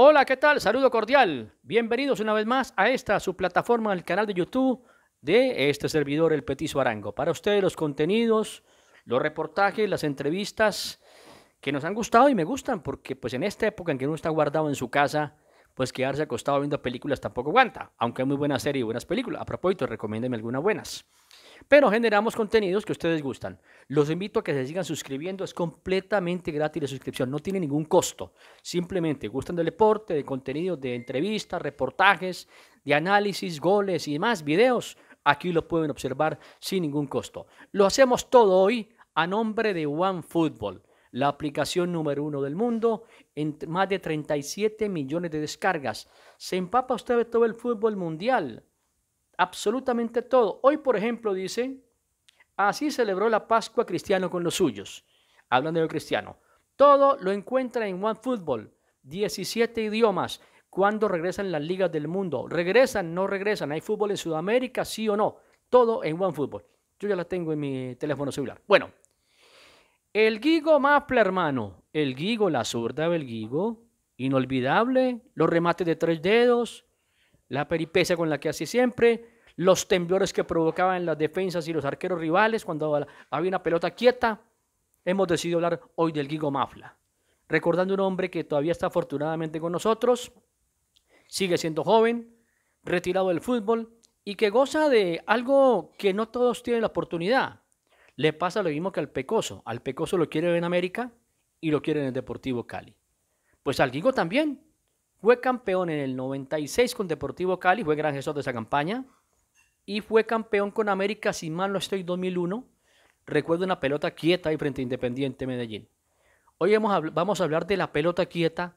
Hola, ¿qué tal? Saludo cordial. Bienvenidos una vez más a esta, su plataforma, el canal de YouTube de este servidor, El Petiso Arango. Para ustedes los contenidos, los reportajes, las entrevistas que nos han gustado y me gustan, porque pues en esta época en que uno está guardado en su casa, pues quedarse acostado viendo películas tampoco aguanta, aunque hay muy buenas series y buenas películas. A propósito, recomiéndeme algunas buenas. Pero generamos contenidos que ustedes gustan. Los invito a que se sigan suscribiendo, es completamente gratis la suscripción, no tiene ningún costo. Simplemente gustan del deporte, de contenidos, de entrevistas, reportajes, de análisis, goles y demás, videos. Aquí lo pueden observar sin ningún costo. Lo hacemos todo hoy a nombre de OneFootball, la aplicación #1 del mundo, en más de 37 millones de descargas. Se empapa usted de todo el fútbol mundial, absolutamente todo. Hoy, por ejemplo, dice, así celebró la Pascua Cristiano con los suyos, hablando de Cristiano. Todo lo encuentra en OneFootball, 17 idiomas. ¿Cuándo regresan las ligas del mundo? ¿Regresan? ¿No regresan? ¿Hay fútbol en Sudamérica? ¿Sí o no? Todo en OneFootball. Yo ya la tengo en mi teléfono celular. Bueno, el Guigo Maple, hermano. El Guigo, la zurda del Guigo, inolvidable. Los remates de 3 dedos, la peripecia con la que hace siempre, los temblores que provocaban las defensas y los arqueros rivales cuando había una pelota quieta. Hemos decidido hablar hoy del Guigo Maple, recordando un hombre que todavía está afortunadamente con nosotros, sigue siendo joven, retirado del fútbol y que goza de algo que no todos tienen la oportunidad. Le pasa lo mismo que al Pecoso. Al Pecoso lo quieren en América y lo quieren en el Deportivo Cali. Pues al Guigo también. Fue campeón en el 96 con Deportivo Cali, fue gran gestor de esa campaña. Y fue campeón con América, si mal no estoy, 2001. Recuerdo una pelota quieta ahí frente a Independiente Medellín. Hoy vamos a hablar de la pelota quieta,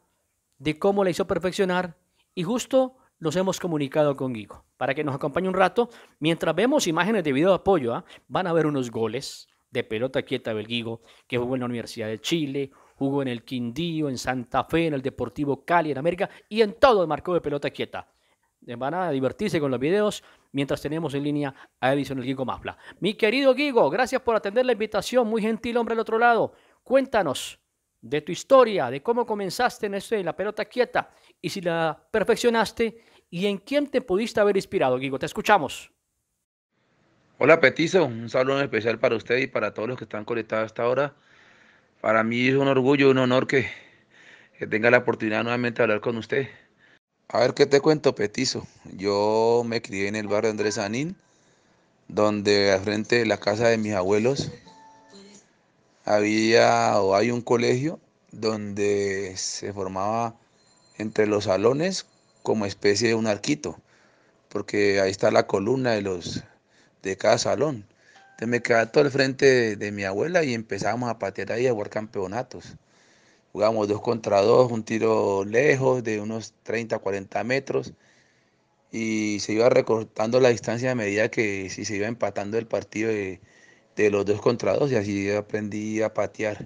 de cómo la hizo perfeccionar. Y justo los hemos comunicado con Guigo, para que nos acompañe un rato, mientras vemos imágenes de video de apoyo, ¿eh? Van a ver unos goles de pelota quieta del Guigo, que jugó en la Universidad de Chile, jugó en el Quindío, en Santa Fe, en el Deportivo Cali, en América, y en todo el marcó de pelota quieta. Van a divertirse con los videos, mientras tenemos en línea a Edison, el Guigo Maple. Mi querido Guigo, gracias por atender la invitación, muy gentil hombre al otro lado. Cuéntanos de tu historia, de cómo comenzaste en esto de la pelota quieta, y si la perfeccionaste, ¿y en quién te pudiste haber inspirado, Guigo? Te escuchamos. Hola, Petiso. Un saludo especial para usted y para todos los que están conectados hasta ahora. Para mí es un orgullo, un honor que tenga la oportunidad nuevamente de hablar con usted. A ver, ¿qué te cuento, Petiso? Yo me crié en el barrio de Andrés Sanín, donde al frente de la casa de mis abuelos hay un colegio donde se formaba entre los salones como especie de un arquito, porque ahí está la columna de cada salón. Entonces me quedaba todo al frente de mi abuela y empezábamos a patear ahí, a jugar campeonatos. Jugábamos 2 contra 2, un tiro lejos de unos 30, 40 metros y se iba recortando la distancia a medida que si se iba empatando el partido de los 2 contra 2, y así aprendí a patear.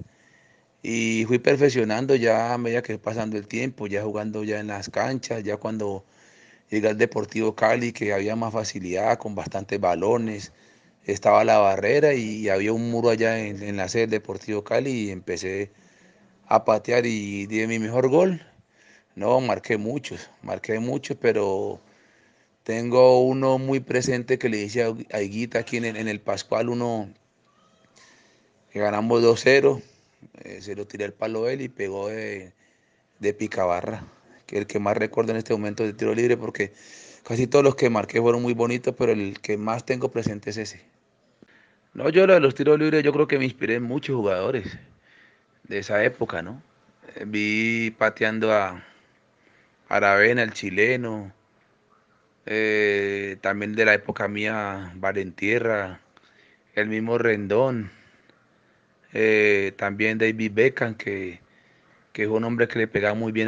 Y fui perfeccionando ya a medida que fue pasando el tiempo, ya jugando ya en las canchas, ya cuando llegué al Deportivo Cali, que había más facilidad, con bastantes balones, estaba la barrera y había un muro allá en la sede del Deportivo Cali, y empecé a patear y di mi mejor gol. No, marqué muchos, pero tengo uno muy presente que le hice a Higuita aquí en el Pascual, uno que ganamos 2-0. Se lo tiré el palo él y pegó de picabarra, que es el que más recuerdo en este momento de tiro libre, porque casi todos los que marqué fueron muy bonitos, pero el que más tengo presente es ese. No, yo lo de los tiros libres, yo creo que me inspiré en muchos jugadores de esa época, ¿no? Vi pateando a Aravena, el chileno, también de la época mía, Valentierra, el mismo Rendón. También David Beckham, que es un hombre que le pegaba muy bien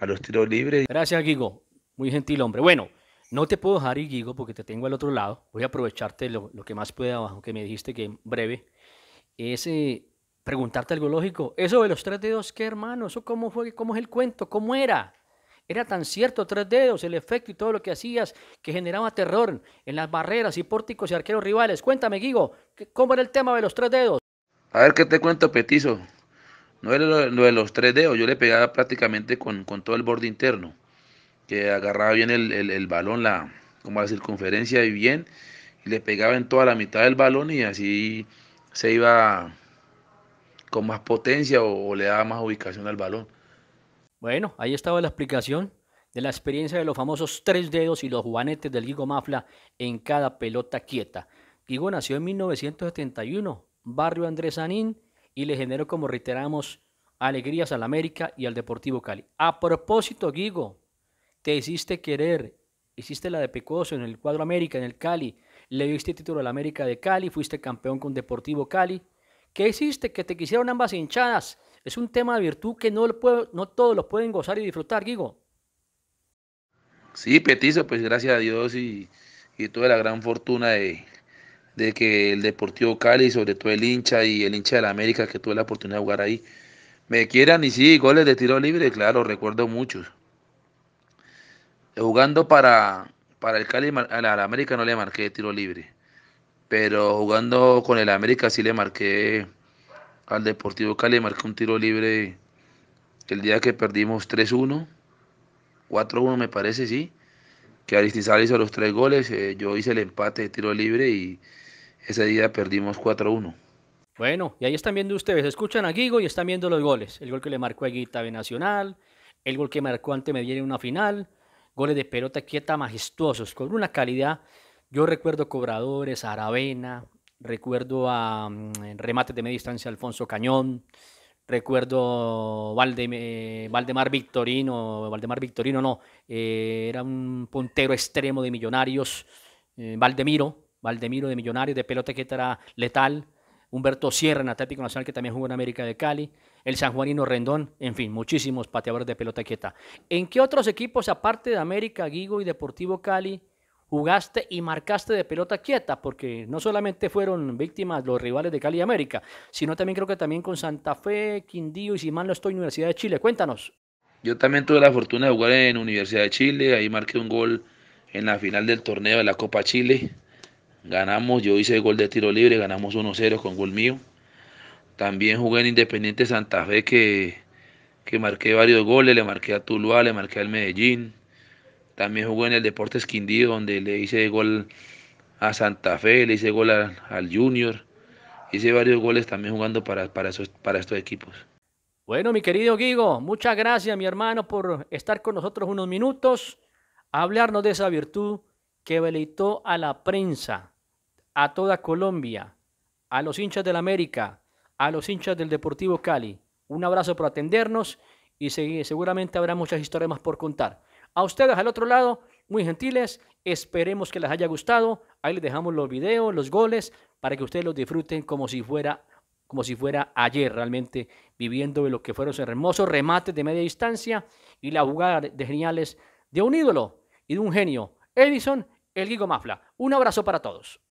a los tiros libres. Gracias, Guigo, muy gentil hombre. Bueno, no te puedo dejar, Guigo, porque te tengo al otro lado. Voy a aprovecharte lo que más pueda, abajo que me dijiste que en breve, es preguntarte algo lógico. Eso de los 3 dedos, ¿qué, hermano? ¿Eso cómo fue? ¿Cómo es el cuento? ¿Cómo era? Era tan cierto, 3 dedos, el efecto y todo lo que hacías, que generaba terror en las barreras y pórticos y arqueros rivales. Cuéntame, Guigo, ¿cómo era el tema de los 3 dedos? A ver, ¿qué te cuento, Petiso? No era lo de los tres dedos, yo le pegaba prácticamente con todo el borde interno, que agarraba bien el balón, como la circunferencia y bien, y le pegaba en toda la mitad del balón y así se iba con más potencia o le daba más ubicación al balón. Bueno, ahí estaba la explicación de la experiencia de los famosos tres dedos y los juanetes del Guigo Maple en cada pelota quieta. Guigo nació en 1971, barrio Andrés Sanín, y le generó, como reiteramos, alegrías al América y al Deportivo Cali. A propósito, Guigo, te hiciste querer, hiciste la de Pecoso en el cuadro América, en el Cali, le diste título al América de Cali, fuiste campeón con Deportivo Cali. ¿Qué hiciste? Que te quisieron ambas hinchadas. Es un tema de virtud que no todos lo pueden gozar y disfrutar, Guigo. Sí, Petiso, pues gracias a Dios y tuve la gran fortuna de que el Deportivo Cali, sobre todo el hincha y el hincha de la América, que tuve la oportunidad de jugar ahí, me quieran. Y sí, goles de tiro libre, claro, recuerdo muchos. Jugando para el Cali, a la América no le marqué tiro libre, pero jugando con el América sí le marqué al Deportivo Cali, marqué un tiro libre el día que perdimos 3-1, 4-1 me parece, sí, que Aristizábal hizo los tres goles, yo hice el empate de tiro libre y ese día perdimos 4-1. Bueno, y ahí están viendo ustedes, escuchan a Guigo y están viendo los goles. El gol que le marcó a Higuita de Nacional, el gol que marcó ante Medellín en una final, goles de pelota quieta majestuosos, con una calidad. Yo recuerdo cobradores, Aravena, recuerdo a remates de media distancia, Alfonso Cañón, recuerdo Valdemiro, era un puntero extremo de Millonarios, Valdemiro de Millonarios, de pelota quieta era letal, Humberto Sierra en Atlético Nacional, que también jugó en América de Cali, el San Juanino Rendón, en fin, muchísimos pateadores de pelota quieta. ¿En qué otros equipos, aparte de América, Guigo y Deportivo Cali, jugaste y marcaste de pelota quieta? Porque no solamente fueron víctimas los rivales de Cali y América, sino también creo que también con Santa Fe, Quindío y, si mal no estoy, Universidad de Chile. Cuéntanos. Yo también tuve la fortuna de jugar en Universidad de Chile, ahí marqué un gol en la final del torneo de la Copa Chile. Ganamos, yo hice el gol de tiro libre, ganamos 1-0 con gol mío. También jugué en Independiente Santa Fe, que marqué varios goles, le marqué a Tuluá, le marqué al Medellín. También jugué en el Deportes Quindío, donde le hice gol a Santa Fe, le hice gol al Junior. Hice varios goles también jugando para estos equipos. Bueno, mi querido Guigo, muchas gracias, mi hermano, por estar con nosotros unos minutos, hablarnos de esa virtud que deleitó a la prensa, a toda Colombia, a los hinchas del América, a los hinchas del Deportivo Cali. Un abrazo por atendernos y seguramente habrá muchas historias más por contar. A ustedes al otro lado, muy gentiles, esperemos que les haya gustado. Ahí les dejamos los videos, los goles, para que ustedes los disfruten como si fuera ayer, realmente viviendo lo que fueron esos hermosos remates de media distancia y la jugada de geniales de un ídolo y de un genio, Edison, el Guigo Maple. Un abrazo para todos.